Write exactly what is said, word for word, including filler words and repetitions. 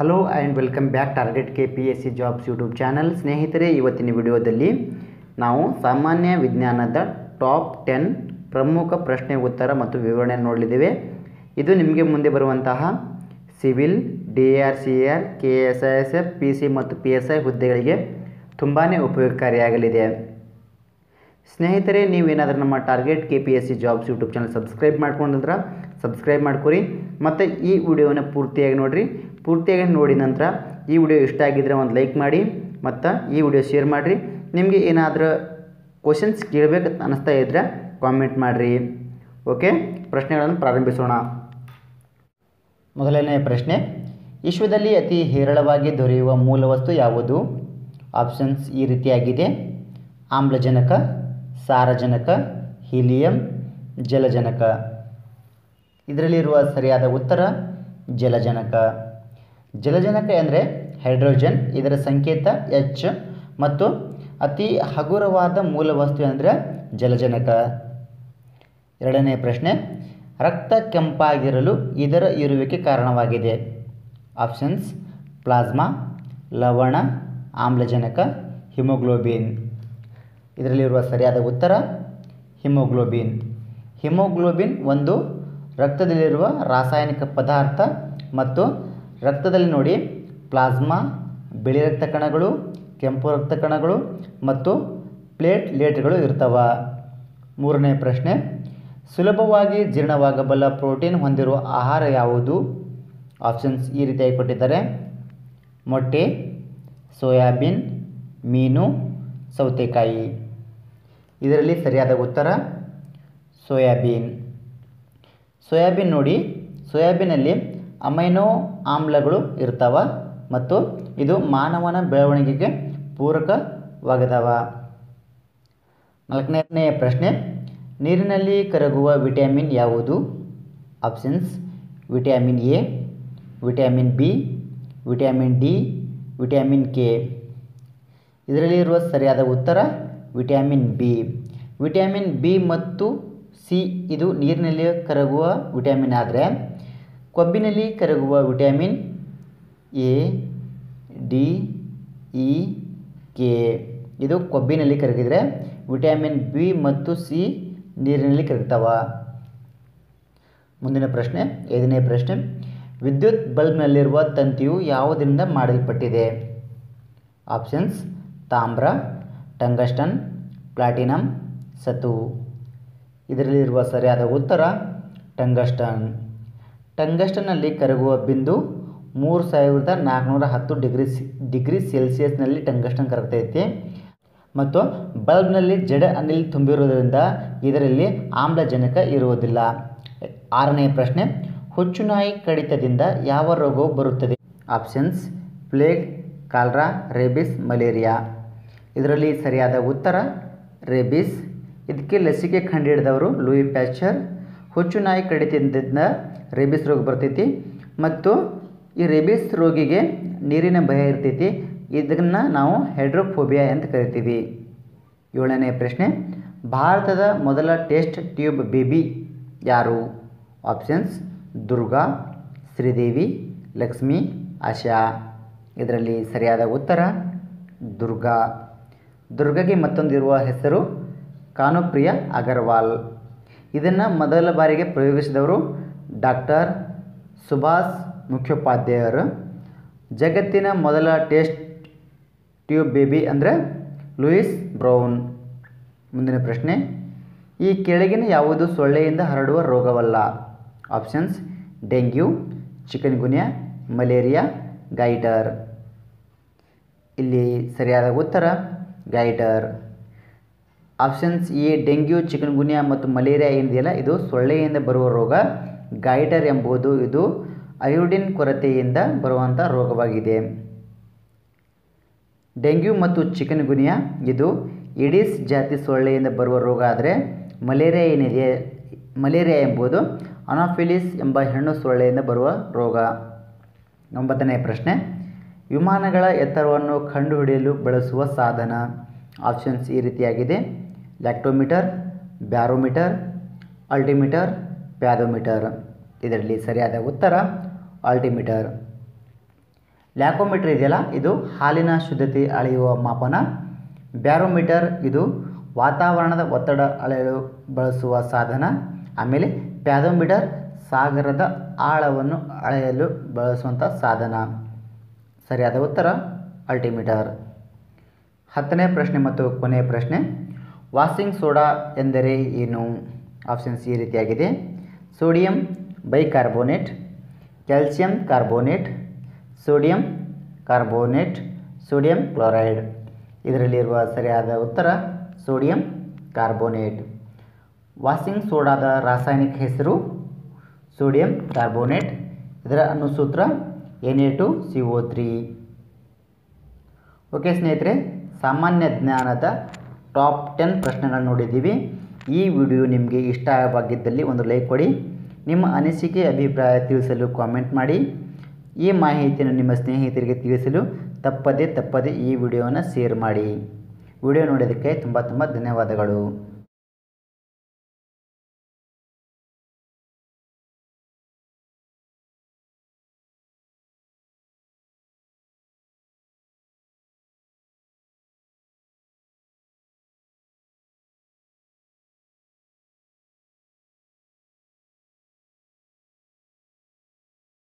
Hello and welcome back target K P S C jobs YouTube channel. ಸ್ನೇಹಿತರೆ, ಇವತ್ತಿನ ವಿಡಿಯೋದಲ್ಲಿ ನಾವು ಸಾಮಾನ್ಯ ವಿಜ್ಞಾನದ ಟಾಪ್ ಟೆನ್ ಪ್ರಮುಖ ಪ್ರಶ್ನೆ ಉತ್ತರ ಮತ್ತು ವಿವರಣೆ ನೋಡಲಿದ್ದೇವೆ. ಇದು ನಿಮಗೆ ಮುಂದೆ ಬರುವಂತಹ civil, D R C R, K S I S F, P C ಮತ್ತು ಪಿ ಎಸ್ ಐ ಹುದ್ದೆಗಳಿಗೆ ತುಂಬಾ ಉಪಯೋಗಕಾರಿಯಾಗಲಿದೆ. ಸ್ನೇಹಿತರೆ, ನೀವೇನಾದರೂ ನಮ್ಮ target K P S C jobs YouTube channel subscribe ಮಾಡ್ಕೊಂಡಿದ್ರೆ ಸಬ್ಸ್ಕ್ರೈಬ್ ಮಾಡ್ಕೊರಿ ಮತ್ತು ಈ ವಿಡಿಯೋನ ಪೂರ್ತಿಯಾಗಿ ನೋಡಿರಿ. ಪೂರ್ತಿಯಾಗಿ ನೋಡಿ ನಂತರ ಈ ವಿಡಿಯೋ ಇಷ್ಟ ಆಗಿದ್ದರೆ ಒಂದು ಲೈಕ್ ಮಾಡಿ ಮತ್ತು ಈ ವಿಡಿಯೋ ಶೇರ್ ಮಾಡಿರಿ. ನಿಮಗೆ ಏನಾದರೂ ಕ್ವಶನ್ಸ್ ಕೇಳಬೇಕು ಅನ್ನಿಸ್ತಾ ಇದ್ದರೆ ಕಾಮೆಂಟ್ ಮಾಡಿರಿ. ಓಕೆ, ಪ್ರಶ್ನೆಗಳನ್ನು ಪ್ರಾರಂಭಿಸೋಣ. ಮೊದಲನೇ ಪ್ರಶ್ನೆ, ವಿಶ್ವದಲ್ಲಿ ಅತಿ ಹೇರಳವಾಗಿ ದೊರೆಯುವ ಮೂಲ ವಸ್ತು ಯಾವುದು? ಆಪ್ಷನ್ಸ್ ಈ ರೀತಿಯಾಗಿದೆ: ಆಮ್ಲಜನಕ, ಸಾರಜನಕ, ಹೀಲಿಯಂ, ಜಲಜನಕ. ಇದರಲ್ಲಿರುವ ಸರಿಯಾದ ಉತ್ತರ ಜಲಜನಕ. ಜಲಜನಕ ಎಂದರೆ ಹೈಡ್ರೋಜನ್, ಇದರ ಸಂಕೇತ ಎಚ್, ಮತ್ತು ಅತಿ ಹಗುರವಾದ ಮೂಲ ವಸ್ತು ಅಂದರೆ ಜಲಜನಕ. ಎರಡನೇ ಪ್ರಶ್ನೆ, ರಕ್ತ ಕೆಂಪಾಗಿರಲು ಇದರ ಇರುವಿಕೆ ಕಾರಣವಾಗಿದೆ. ಆಪ್ಷನ್ಸ್ ಪ್ಲಾಸ್ಮಾ, ಲವಣ, ಆಮ್ಲಜನಕ, ಹಿಮೋಗ್ಲೋಬಿನ್. ಇದರಲ್ಲಿರುವ ಸರಿಯಾದ ಉತ್ತರ ಹಿಮೋಗ್ಲೋಬಿನ್. ಹಿಮೋಗ್ಲೋಬಿನ್ ಒಂದು ರಕ್ತದಲ್ಲಿರುವ ರಾಸಾಯನಿಕ ಪದಾರ್ಥ ಮತ್ತು ರಕ್ತದಲ್ಲಿ ನೋಡಿ ಪ್ಲಾಸ್ಮಾ, ಬಿಳಿ ರಕ್ತ ಕಣಗಳು, ಕೆಂಪು ರಕ್ತ ಕಣಗಳು ಮತ್ತು ಪ್ಲೇಟ್ಲೆಟ್ಗಳು ಇರ್ತವೆ. ಮೂರನೇ ಪ್ರಶ್ನೆ, ಸುಲಭವಾಗಿ ಜೀರ್ಣವಾಗಬಲ್ಲ ಪ್ರೋಟೀನ್ ಹೊಂದಿರುವ ಆಹಾರ ಯಾವುದು? ಆಪ್ಷನ್ಸ್ ಈ ರೀತಿಯಾಗಿ ಕೊಟ್ಟಿದ್ದಾರೆ: ಮೊಟ್ಟೆ, ಸೋಯಾಬೀನ್, ಮೀನು, ಸೌತೆಕಾಯಿ. ಇದರಲ್ಲಿ ಸರಿಯಾದ ಉತ್ತರ ಸೋಯಾಬೀನ್. ಸೋಯಾಬೀನ್ ನೋಡಿ, ಸೋಯಾಬೀನಲ್ಲಿ ಅಮೈನೋ ಆಮ್ಲಗಳು ಇರ್ತವೆ ಮತ್ತು ಇದು ಮಾನವನ ಬೆಳವಣಿಗೆಗೆ ಪೂರಕವಾಗದವ. ನಾಲ್ಕನೇ ಪ್ರಶ್ನೆ, ನೀರಿನಲ್ಲಿ ಕರಗುವ ವಿಟಮಿನ್ ಯಾವುದು? Options vitamin A, vitamin B, vitamin D, vitamin K. ಇದರಲ್ಲಿರುವ ಸರಿಯಾದ ಉತ್ತರ ವಿಟಮಿನ್ ಬಿ. ವಿಟಮಿನ್ ಬಿ ಮತ್ತು ಸಿ ಇದು ನೀರಿನಲ್ಲಿ ಕರಗುವ ವಿಟಮಿನ್. ಆದರೆ ಕೊಬ್ಬಿನಲ್ಲಿ ಕರಗುವ vitamin A, D, E, K ಇದು ಕೊಬ್ಬಿನಲ್ಲಿ ಕರಗಿದರೆ ವಿಟಮಿನ್ ಬಿ ಮತ್ತು ಸಿ ನೀರಿನಲ್ಲಿ ಕರಗ್ತವೆ. ಮುಂದಿನ ಪ್ರಶ್ನೆ, ಐದನೇ ಪ್ರಶ್ನೆ, ವಿದ್ಯುತ್ ಬಲ್ಬ್ನಲ್ಲಿರುವ ತಂತಿಯು ಯಾವುದರಿಂದ ಮಾಡಲ್ಪಟ್ಟಿದೆ? ಆಪ್ಷನ್ಸ್ ತಾಮ್ರ, ಟಂಗಸ್ಟನ್, ಪ್ಲಾಟಿನಂ, ಸತು. ಇದರಲ್ಲಿರುವ ಸರಿಯಾದ ಉತ್ತರ ಟಂಗಸ್ಟನ್. ಟಂಗಸ್ಟನ್ನಲ್ಲಿ ಕರಗುವ ಬಿಂದು ಮೂರು ಸಾವಿರದ ನಾಲ್ಕುನೂರ ಹತ್ತು ಡಿಗ್ರಿ ಡಿಗ್ರಿ ಸೆಲ್ಸಿಯಸ್ನಲ್ಲಿ ಟಂಗಸ್ಟನ್ ಕರಗ್ತೈತಿ ಮತ್ತು ಬಲ್ಬ್ನಲ್ಲಿ ಜಡ ಅನಿಲ್ ತುಂಬಿರುವುದರಿಂದ ಇದರಲ್ಲಿ ಆಮ್ಲಜನಕ ಇರುವುದಿಲ್ಲ. ಆರನೇ ಪ್ರಶ್ನೆ, ಹುಚ್ಚುನಾಯಿ ಕಡಿತದಿಂದ ಯಾವ ರೋಗವು ಬರುತ್ತದೆ? Options plague, cholera, rabies, malaria. ಇದರಲ್ಲಿ ಸರಿಯಾದ ಉತ್ತರ ರೇಬಿಸ್. ಇದಕ್ಕೆ ಲಸಿಕೆ ಕಂಡುಹಿಡಿದವರು ಲೂಯಿ ಪ್ಯಾಶ್ಚರ್. ಹುಚ್ಚುನಾಯಿ ಕಡಿತದಿಂದ ರೇಬಿಸ್ ರೋಗ ಬರ್ತೈತಿ ಮತ್ತು ಈ ರೇಬಿಸ್ ರೋಗಿಗೆ ನೀರಿನ ಭಯ ಇರ್ತೈತಿ. ಇದನ್ನು ನಾವು ಹೈಡ್ರೋಫೋಬಿಯಾ ಅಂತ ಕರಿತೀವಿ. ಏಳನೇ ಪ್ರಶ್ನೆ, ಭಾರತದ ಮೊದಲ ಟೆಸ್ಟ್ ಟ್ಯೂಬ್ ಬೇಬಿ ಯಾರು? ಆಪ್ಷನ್ಸ್ ದುರ್ಗಾ, ಶ್ರೀದೇವಿ, ಲಕ್ಷ್ಮಿ, ಆಶಾ. ಇದರಲ್ಲಿ ಸರಿಯಾದ ಉತ್ತರ ದುರ್ಗಾ. ದುರ್ಗಾಗೆ ಮತ್ತೊಂದಿರುವ ಹೆಸರು ಕಾನುಪ್ರಿಯ ಅಗರ್ವಾಲ್. ಇದನ್ನು ಮೊದಲ ಬಾರಿಗೆ ಪ್ರಯೋಗಿಸಿದವರು ಡಾಕ್ಟರ್ ಸುಭಾಷ್ ಮುಖ್ಯೋಪಾಧ್ಯಾಯರು. ಜಗತ್ತಿನ ಮೊದಲ ಟೆಸ್ಟ್ ಟ್ಯೂಬ್ ಬೇಬಿ ಅಂದರೆ ಲೂಯಿಸ್ ಬ್ರೌನ್. ಮುಂದಿನ ಪ್ರಶ್ನೆ, ಈ ಕೆಳಗಿನ ಯಾವುದು ಸೊಳ್ಳೆಯಿಂದ ಹರಡುವ ರೋಗವಲ್ಲ? Options dengue, chikungunya, malaria, goitre. ಇಲ್ಲಿ ಸರಿಯಾದ ಉತ್ತರ goitre. Options A dengue, chikungunya ಮತ್ತು ಮಲೇರಿಯಾ ಏನಿದೆಯಲ್ಲ ಇದು ಸೊಳ್ಳೆಯಿಂದ ಬರುವ ರೋಗ. ಗೈಟರ್ ಎಂಬುದು ಇದು ಅಯೋಡಿನ್ ಕೊರತೆಯಿಂದ ಬರುವಂಥ ರೋಗವಾಗಿದೆ. ಡೆಂಗ್ಯೂ ಮತ್ತು ಚಿಕನ್ ಗುನ್ಯಾ ಇದು ಇಡೀಸ್ ಜಾತಿ ಸೊಳ್ಳೆಯಿಂದ ಬರುವ ರೋಗ. ಆದರೆ ಮಲೇರಿಯಾ ಏನಿದೆ ಮಲೇರಿಯಾ ಎಂಬುದು ಅನಾಫಿಲಿಸ್ ಎಂಬ ಹೆಣ್ಣು ಸೊಳ್ಳೆಯಿಂದ ಬರುವ ರೋಗ. ಒಂಬತ್ತನೇ ಪ್ರಶ್ನೆ, ವಿಮಾನಗಳ ಎತ್ತರವನ್ನು ಕಂಡುಹಿಡಿಯಲು ಬಳಸುವ ಸಾಧನ? ಆಪ್ಷನ್ಸ್ ಈ ರೀತಿಯಾಗಿದೆ: ಲ್ಯಾಕ್ಟೋಮೀಟರ್, ಬ್ಯಾರೋಮೀಟರ್, ಅಲ್ಟಿಮೀಟರ್, ಪ್ಯಾದೋಮೀಟರ್. ಇದರಲ್ಲಿ ಸರಿಯಾದ ಉತ್ತರ ಅಲ್ಟಿಮೀಟರ್. ಲ್ಯಾಕೋಮೀಟರ್ ಇದೆಯಲ್ಲ ಇದು ಹಾಲಿನ ಶುದ್ಧತೆ ಅಳೆಯುವ ಮಾಪನ. ಬ್ಯಾರೋಮೀಟರ್ ಇದು ವಾತಾವರಣದ ಒತ್ತಡ ಅಳೆಯಲು ಬಳಸುವ ಸಾಧನ. ಆಮೇಲೆ ಪ್ಯಾದೋಮೀಟರ್ ಸಾಗರದ ಆಳವನ್ನು ಅಳೆಯಲು ಬಳಸುವಂಥ ಸಾಧನ. ಸರಿಯಾದ ಉತ್ತರ ಅಲ್ಟಿಮೀಟರ್. ಹತ್ತನೇ ಪ್ರಶ್ನೆ ಮತ್ತು ಕೊನೆಯ ಪ್ರಶ್ನೆ, ವಾಷಿಂಗ್ ಸೋಡಾ ಎಂದರೆ ಏನು? ಆಪ್ಷನ್ಸ್ ಈ ರೀತಿಯಾಗಿದೆ: sodium bicarbonate, calcium carbonate, sodium carbonate, sodium chloride. ಇದರಲ್ಲಿರುವ ಸರಿಯಾದ ಉತ್ತರ ಸೋಡಿಯಂ ಕಾರ್ಬೋನೇಟ್. ವಾಷಿಂಗ್ ಸೋಡಾದ ರಾಸಾಯನಿಕ ಹೆಸರು ಸೋಡಿಯಂ ಕಾರ್ಬೋನೇಟ್. ಇದರ ಅನುಸೂತ್ರ N A two C O three. Okay ಸ್ನೇಹಿತರೆ, ಸಾಮಾನ್ಯ ಜ್ಞಾನದ ಟಾಪ್ ಟೆನ್ ಪ್ರಶ್ನೆಗಳನ್ನು ನೋಡಿದ್ದೀವಿ. ಈ ವಿಡಿಯೋ ನಿಮಗೆ ಇಷ್ಟವಾಗಿದ್ದಲ್ಲಿ ಒಂದು ಲೈಕ್ ಕೊಡಿ. ನಿಮ್ಮ ಅನಿಸಿಕೆ ಅಭಿಪ್ರಾಯ ತಿಳಿಸಲು ಕಾಮೆಂಟ್ ಮಾಡಿ. ಈ ಮಾಹಿತಿಯನ್ನು ನಿಮ್ಮ ಸ್ನೇಹಿತರಿಗೆ ತಿಳಿಸಲು ತಪ್ಪದೇ ತಪ್ಪದೇ ಈ ವಿಡಿಯೋವನ್ನು ಶೇರ್ ಮಾಡಿ. ವಿಡಿಯೋ ನೋಡೋದಕ್ಕೆ ತುಂಬ ತುಂಬ ಧನ್ಯವಾದಗಳು.